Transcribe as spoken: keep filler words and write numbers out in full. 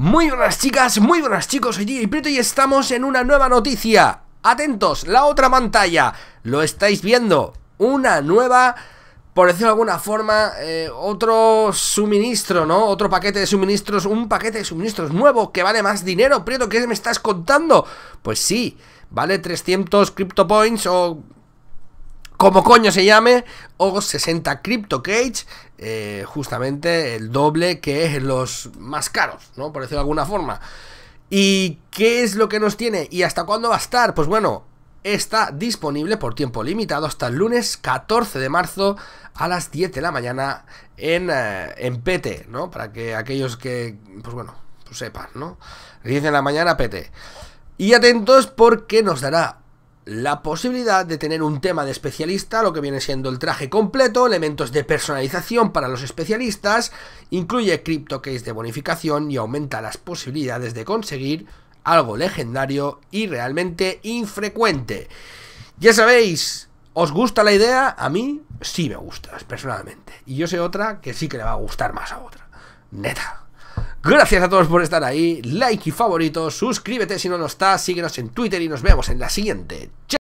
Muy buenas chicas, muy buenas chicos, soy Djprieto y estamos en una nueva noticia. Atentos, la otra pantalla, lo estáis viendo, una nueva, por decirlo de alguna forma, eh, otro suministro, ¿no? Otro paquete de suministros, un paquete de suministros nuevo que vale más dinero. Prieto, ¿qué me estás contando? Pues sí, vale trescientos Crypto Points o... como coño se llame, o sesenta Crypto Cage, eh, justamente el doble que los más caros, ¿no? Por decirlo de alguna forma. ¿Y qué es lo que nos tiene? ¿Y hasta cuándo va a estar? Pues bueno, está disponible por tiempo limitado hasta el lunes catorce de marzo a las diez de la mañana en, eh, en P T, ¿no? Para que aquellos que, pues bueno, pues sepan, ¿no? diez de la mañana P T. Y atentos porque nos dará la posibilidad de tener un tema de especialista, lo que viene siendo el traje completo, elementos de personalización para los especialistas, incluye Crypto Case de bonificación y aumenta las posibilidades de conseguir algo legendario y realmente infrecuente. Ya sabéis, ¿os gusta la idea? A mí sí me gusta, personalmente. Y yo sé otra que sí que le va a gustar más a otra. Neta. Gracias a todos por estar ahí, like y favorito, suscríbete si no lo estás, síguenos en Twitter y nos vemos en la siguiente. ¡Chao!